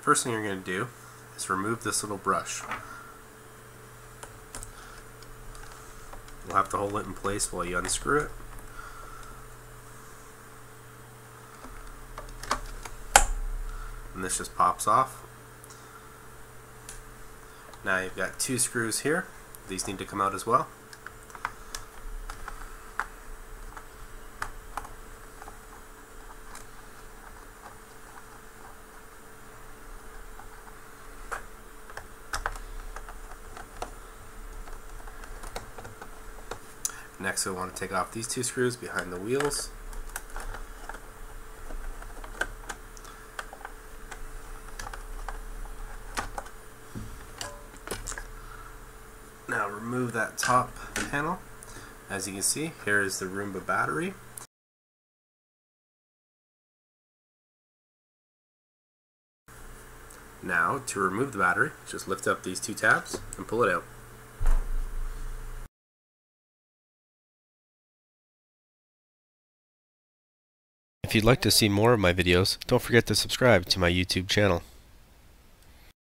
First thing you're going to do is remove this little brush. You'll have to hold it in place while you unscrew it. And this just pops off. Now you've got two screws here. These need to come out as well. Next, we'll want to take off these two screws behind the wheels. Now remove that top panel. As you can see, here is the Roomba battery. Now, to remove the battery, just lift up these two tabs and pull it out. If you'd like to see more of my videos, don't forget to subscribe to my YouTube channel.